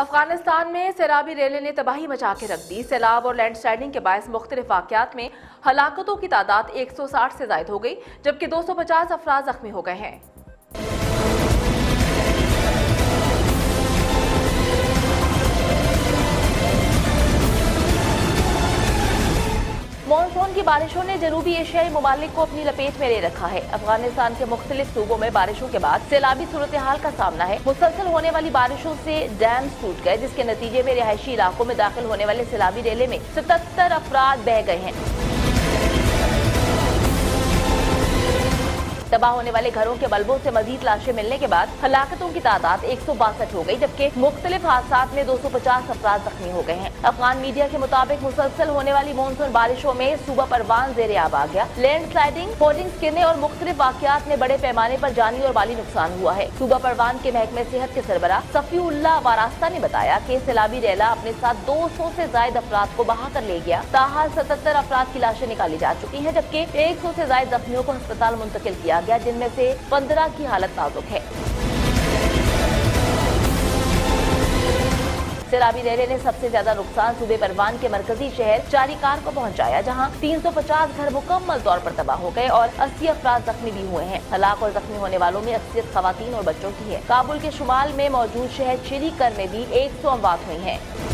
अफगानिस्तान में सैलाबी रेले ने तबाही मचा के रख दी। सैलाब और लैंडस्लाइडिंग के बायस मुख्तलिफ वाक़यात में हलाकतों की तादाद 160 से ज़ायद हो गई, जबकि 250 अफराद जख्मी हो गए हैं। मॉनसून की बारिशों ने जनूबी एशियाई ममालिक को अपनी लपेट में ले रखा है। अफगानिस्तान के मुख्तलिफ सूबों में बारिशों के बाद सैलाबी सूरत हाल का सामना है। मुसलसल होने वाली बारिशों से डैम टूट गए, जिसके नतीजे में रिहायशी इलाकों में दाखिल होने वाले सैलाबी रेले में 77 अफराद बह गए हैं। तबाह होने वाले घरों के मलबों से मजीद लाशें मिलने के बाद हलाकतों की तादाद 162 हो गई, जबकि मुख्तलिफ हादसात में 250 अफराद जख्मी हो गए हैं। अफगान मीडिया के मुताबिक मुसलसल होने वाली मानसून बारिशों में सूबा परवान ज़ेरे आब आ गया। लैंडस्लाइडिंग, होर्डिंग्स गिरने और मुख्तलिफ वाक़यात में बड़े पैमाने पर जानी और माली नुकसान हुआ है। सूबा परवान के महकमे सेहत के सरबराह सफ़ीउल्लाह वारास्ता ने बताया की सैलाबी रेला अपने साथ 200 से ज़ायद अफराद को बहा कर ले गया। ताहल 77 अफराद की लाशें निकाली जा चुकी है, जबकि 100 से ज़ायद जख्मियों को अस्पताल मुंतकिल किया गया, जिनमें से 15 की हालत नाजुक है। सैलाबी रेले ने सबसे ज्यादा नुकसान सूबे परवान के मरकजी शहर चारीकार को पहुंचाया, जहां 350 घर मुकम्मल तौर पर तबाह हो गए और 80 अफराद जख्मी भी हुए हैं। हलाक और जख्मी होने वालों में अक्सरियत खवातीन और बच्चों की है। काबुल के शुमाल में मौजूद शहर चरीकर में भी 100 अमवात हुई है।